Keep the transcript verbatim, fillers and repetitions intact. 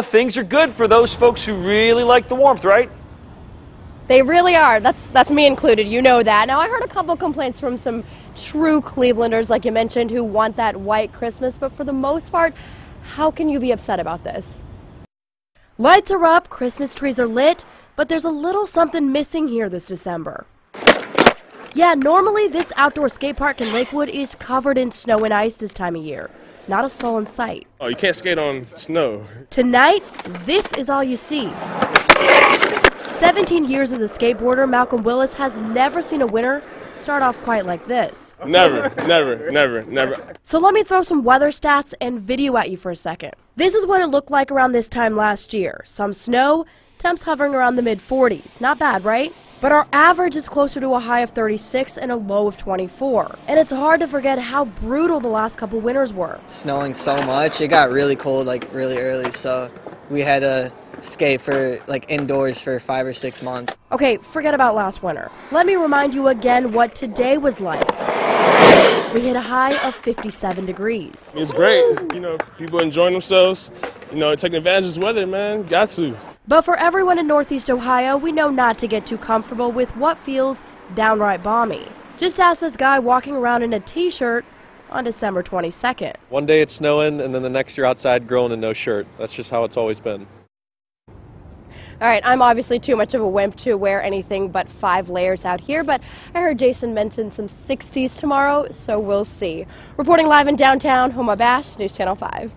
Things are good for those folks who really like the warmth, right? They really are. That's that's me included. You know that. Now, I heard a couple complaints from some true Clevelanders, like you mentioned, who want that white Christmas. But for the most part, how can you be upset about this? Lights are up, Christmas trees are lit, but there's a little something missing here this December. Yeah, normally this outdoor skate park in Lakewood is covered in snow and ice this time of year. Not a soul in sight. Oh, you can't skate on snow. Tonight, this is all you see. seventeen years as a skateboarder, Malcolm Willis has never seen a winter start off quite like this. Never, never, never, never. So let me throw some weather stats and video at you for a second. This is what it looked like around this time last year. Some snow, temps hovering around the mid forties. Not bad, right? But our average is closer to a high of thirty-six and a low of twenty-four. And it's hard to forget how brutal the last couple winters were. Snowing so much, it got really cold like really early, so we had to skate for like indoors for five or six months. Okay, forget about last winter. Let me remind you again what today was like. We hit a high of fifty-seven degrees. It's great, you know, people enjoying themselves, you know, taking advantage of the weather, man, got to. But for everyone in Northeast Ohio, we know not to get too comfortable with what feels downright balmy. Just ask this guy walking around in a t-shirt on December twenty-second. One day it's snowing, and then the next you're outside grilling in no shirt. That's just how it's always been. All right, I'm obviously too much of a wimp to wear anything but five layers out here, but I heard Jason mention some sixties tomorrow, so we'll see. Reporting live in downtown Homa Bash, News Channel five.